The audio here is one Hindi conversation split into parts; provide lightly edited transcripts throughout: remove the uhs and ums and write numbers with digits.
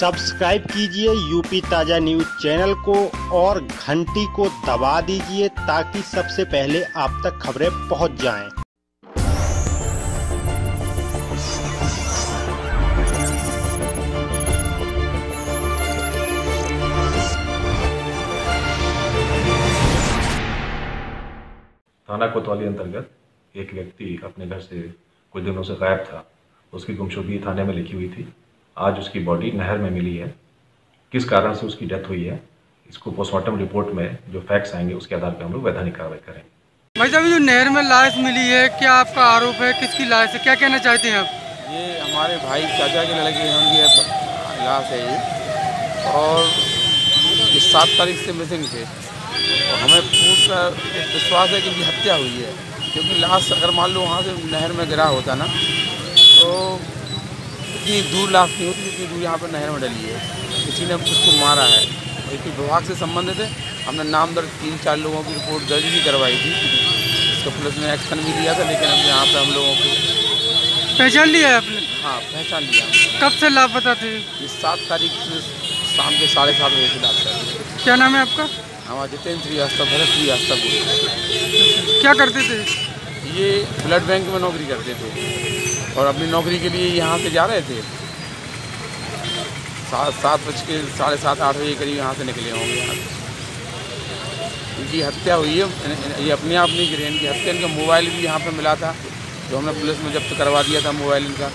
सब्सक्राइब कीजिए यूपी ताज़ा न्यूज़ चैनल को और घंटी को दबा दीजिए ताकि सबसे पहले आप तक खबरें पहुंच जाएं। थाना कोतवाली अंतर्गत एक व्यक्ति अपने घर से कुछ दिनों से गायब था। उसकी गुमशुदगी थाने में लिखी हुई थी। आज उसकी बॉडी नहर में मिली है। किस कारण से उसकी डेथ हुई है, इसको पोस्टमार्टम रिपोर्ट में जो फैक्ट्स आएंगे उसके आधार पर हम लोग वैधानिक कार्रवाई करेंगे। भाई साहब, जो नहर में लाश मिली है, क्या आपका आरोप है? किसकी लाश है? क्या कहना चाहते हैं आप? ये हमारे भाई चाचा के लड़के की लाश है ये, और 7 तारीख से मिसिंग थे। हमें पूरा विश्वास है कि इनकी हत्या हुई है, क्योंकि लाश अगर मान लो वहाँ से नहर में गिरा होता ना तो इतनी दूर लाश नहीं होती जितनी दूर यहाँ पर नहर में डली है। किसी ने उसको मारा है। इसके विभाग से संबंधित है, हमने नाम दर्ज 3-4 लोगों की रिपोर्ट दर्ज भी करवाई थी, इसको पुलिस ने एक्शन भी लिया था, लेकिन अब यहाँ पर हम लोगों को पहचान लिया है आपने। हाँ, पहचान लिया। कब से लापता थे? 7 तारीख शाम के 7:30 बजे से लापता थे। क्या नाम है आपका? हमारा जितेंद्र श्रीवास्तव, भरत श्रीवास्तव। क्या करते थे ये? ब्लड बैंक में नौकरी करते थे और अपनी नौकरी के लिए यहाँ से जा रहे थे। 7:30, 7:30, 8 बजे करीब यहाँ से निकले होंगे। इनकी हत्या हुई है। ये अपने आप नहीं गिरे, इनकी हत्या। इनका मोबाइल भी यहाँ पर मिला था, जो हमने पुलिस में जब्त करवा दिया था। मोबाइल इनका,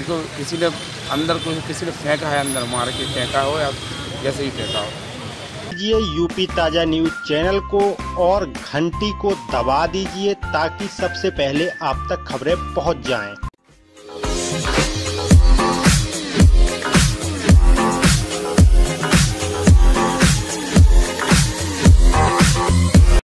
इनको किसी ने अंदर किसी ने फेंका है, अंदर मार के फेंका हो या जैसे ही फेंका हो। यूपी ताज़ा न्यूज़ चैनल को और घंटी को दबा दीजिए ताकि सबसे पहले आप तक खबरें पहुंच जाएं।